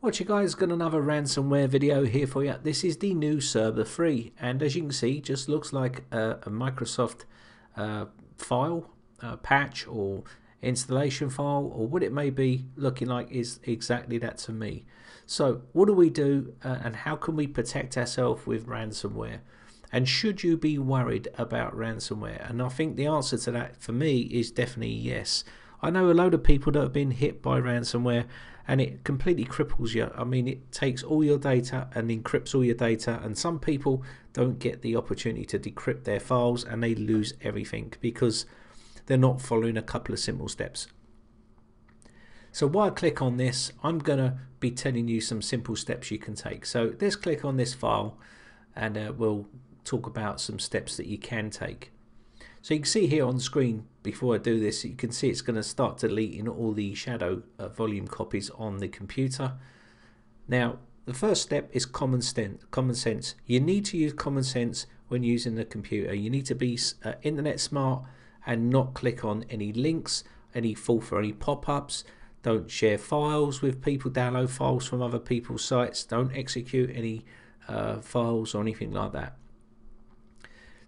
What you guys, got another ransomware video here for you. This is the new Cerber 3, and as you can see, just looks like a Microsoft file, patch or installation file, or what it may be looking like is exactly that to me. So what do we do and how can we protect ourselves with ransomware? And should you be worried about ransomware? And I think the answer to that for me is definitely yes. I know a load of people that have been hit by ransomware and it completely cripples you. I mean, it takes all your data and encrypts all your data, and some people don't get the opportunity to decrypt their files and they lose everything because they're not following a couple of simple steps. So while I click on this, I'm going to be telling you some simple steps you can take. So let's click on this file and we'll talk about some steps that you can take. So you can see here on the screen, before I do this, you can see it's going to start deleting all the shadow volume copies on the computer. Now, the first step is common sense. You need to use common sense when using the computer. You need to be internet smart and not click on any links, any fall for any pop-ups. Don't share files with people, download files from other people's sites. Don't execute any files or anything like that.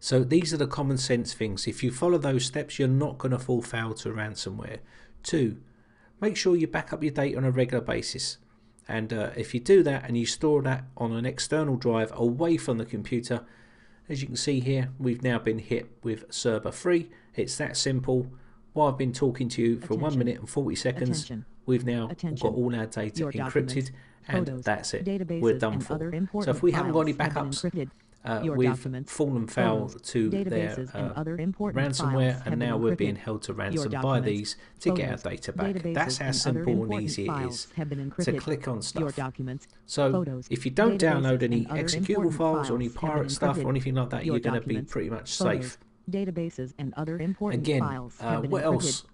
So these are the common sense things. If you follow those steps, you're not going to fall foul to ransomware. 2, make sure you back up your data on a regular basis. And if you do that and you store that on an external drive away from the computer, as you can see here, we've now been hit with Cerber 3. It's that simple. While I've been talking to you for 1 minute and 40 seconds, we've now got all our data encrypted, and photos, that's it. We're done for. So if we haven't got any backups, we've fallen foul to their ransomware, and now we're being held to ransom by these to get our data back. That's how simple and easy it is to click on stuff. So if you don't download any executable files or any pirate stuff or anything like that, you're going to be pretty much safe. Databases and other important files. What else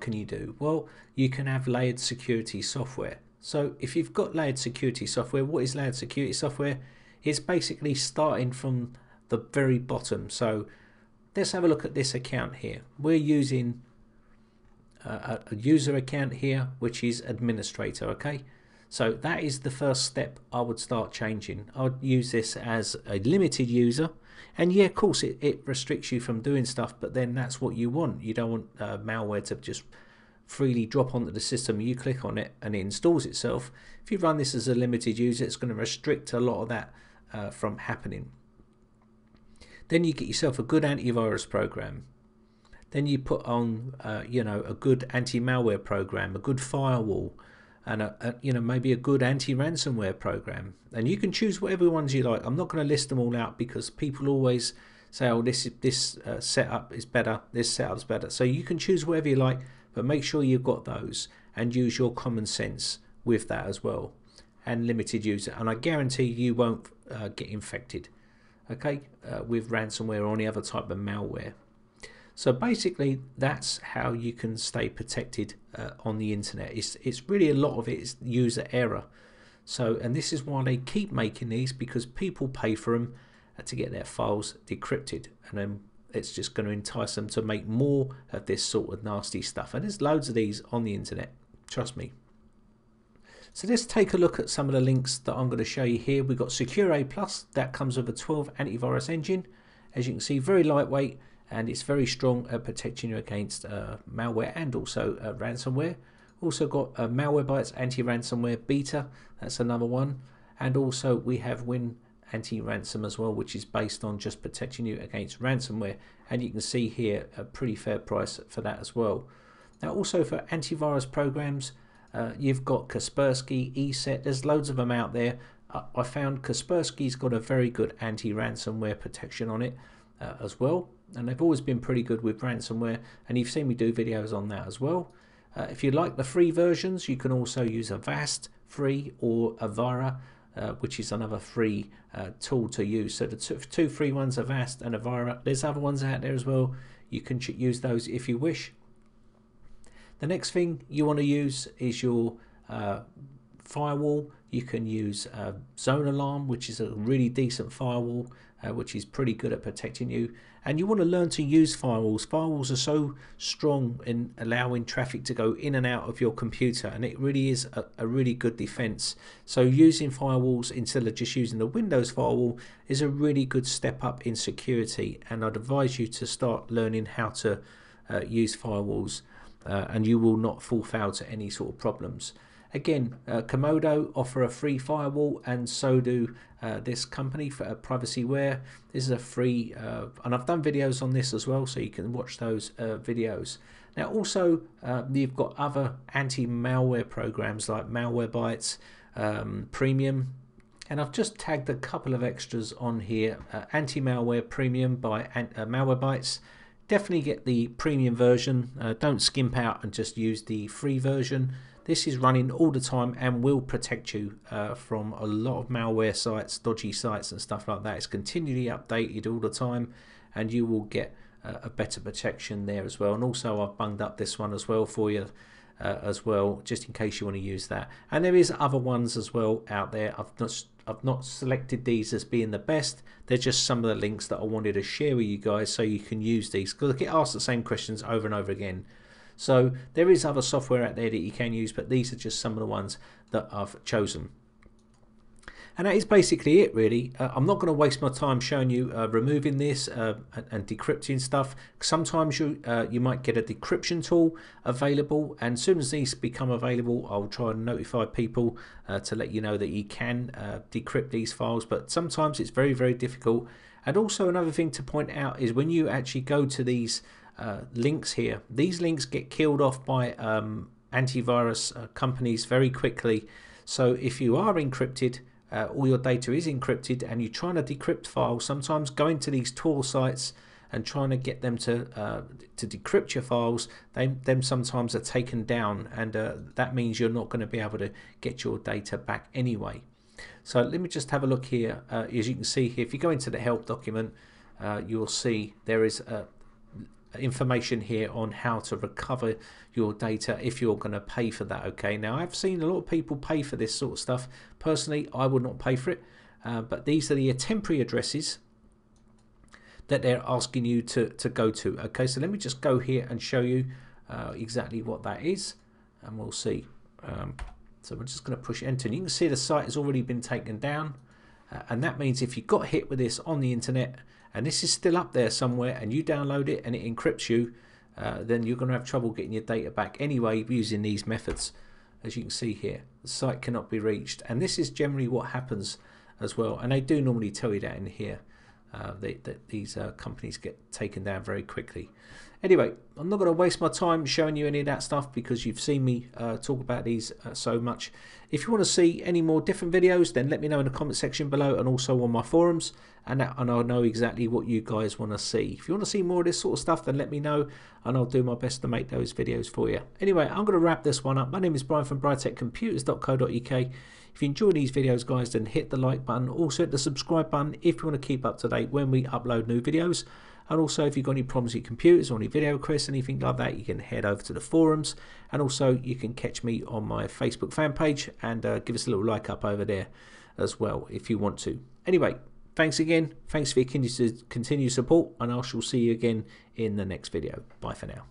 can you do? Well, you can have layered security software. So if you've got layered security software, what is layered security software? It's basically starting from the very bottom. So let's have a look at this account here. We're using a user account here, which is administrator, okay? So that is the first step I would start changing. I would use this as a limited user. And yeah, of course, it restricts you from doing stuff, but then that's what you want. You don't want malware to just freely drop onto the system. You click on it and it installs itself. If you run this as a limited user, it's going to restrict a lot of that from happening. Then you get yourself a good antivirus program. Then you put on you know, a good anti-malware program, a good firewall, and you know, maybe a good anti-ransomware program. And you can choose whatever ones you like. I'm not going to list them all out because people always say, oh, this setup is better, this setup's better. So you can choose whatever you like, but make sure you've got those and use your common sense with that as well, and limited user. And I guarantee you won't get infected, okay, with ransomware or any other type of malware. So basically, that's how you can stay protected on the internet. It's really, a lot of it is user error. So, and this is why they keep making these, because people pay for them to get their files decrypted, and then it's just going to entice them to make more of this sort of nasty stuff. And there's loads of these on the internet, trust me. So let's take a look at some of the links that I'm going to show you here. We've got Secure A Plus, that comes with a 12 antivirus engine. As you can see, very lightweight, and it's very strong at protecting you against malware and also ransomware. Also got Malwarebytes anti-ransomware beta, that's another one. And also we have WinAntiRansom as well, which is based on just protecting you against ransomware. And you can see here a pretty fair price for that as well. Now also for antivirus programs, you've got Kaspersky, ESET, there's loads of them out there. I found Kaspersky's got a very good anti-ransomware protection on it as well. And they've always been pretty good with ransomware, and you've seen me do videos on that as well. If you like the free versions, you can also use Avast free or Avira, which is another free tool to use. So the two free ones, Avast and Avira. There's other ones out there as well. You can use those if you wish. The next thing you want to use is your firewall. You can use Zone Alarm, which is a really decent firewall which is pretty good at protecting you. And you want to learn to use firewalls. Firewalls are so strong in allowing traffic to go in and out of your computer, and it really is a really good defense. So using firewalls instead of just using the Windows firewall is a really good step up in security, and I'd advise you to start learning how to use firewalls, and you will not fall foul to any sort of problems. Again, Komodo offer a free firewall, and so do this company for Privacyware. This is a free, and I've done videos on this as well, so you can watch those videos. Now also, you've got other anti-malware programs like Malwarebytes, Premium, and I've just tagged a couple of extras on here. Anti-malware Premium by Malwarebytes. Definitely get the premium version. Don't skimp out and just use the free version. This is running all the time and will protect you from a lot of malware sites, dodgy sites and stuff like that. It's continually updated all the time, and you will get a better protection there as well. And also I've bunged up this one as well for you as well, just in case you want to use that. And there is other ones as well out there. I've not selected these as being the best. They're just some of the links that I wanted to share with you guys so you can use these, because it asks the same questions over and over again. So there is other software out there that you can use, but these are just some of the ones that I've chosen. And that is basically it, really. I'm not going to waste my time showing you removing this and decrypting stuff. Sometimes you might get a decryption tool available, and as soon as these become available, I'll try and notify people to let you know that you can decrypt these files, but sometimes it's very, very difficult. And also another thing to point out is when you actually go to these links here, these links get killed off by antivirus companies very quickly. So if you are encrypted, all your data is encrypted, and you're trying to decrypt files, sometimes going to these Tor sites and trying to get them to decrypt your files, them sometimes are taken down, and that means you're not going to be able to get your data back anyway. So let me just have a look here. As you can see here, if you go into the help document, you'll see there is a information here on how to recover your data if you're going to pay for that. Okay, now I've seen a lot of people pay for this sort of stuff. Personally, I would not pay for it, but these are the temporary addresses that they're asking you to go to. Okay, so let me just go here and show you exactly what that is, and we'll see. So we're just going to push enter, and you can see the site has already been taken down, and that means if you got hit with this on the internet and this is still up there somewhere, and you download it and it encrypts you, then you're going to have trouble getting your data back anyway using these methods. As you can see here, the site cannot be reached, and this is generally what happens as well. And they do normally tell you that in here, that these companies get taken down very quickly. Anyway, I'm not going to waste my time showing you any of that stuff because you've seen me talk about these so much. If you want to see any more different videos, then let me know in the comment section below, and also on my forums, and I'll know exactly what you guys want to see. If you want to see more of this sort of stuff, then let me know, and I'll do my best to make those videos for you. Anyway, I'm going to wrap this one up. My name is Brian from briteccomputers.co.uk. If you enjoy these videos, guys, then hit the like button. Also hit the subscribe button if you want to keep up to date when we upload new videos. And also, if you've got any problems with your computers or any video requests, anything like that, you can head over to the forums. And also, you can catch me on my Facebook fan page, and give us a little like up over there as well if you want to. Anyway, thanks again. Thanks for your continued support, and I shall see you again in the next video. Bye for now.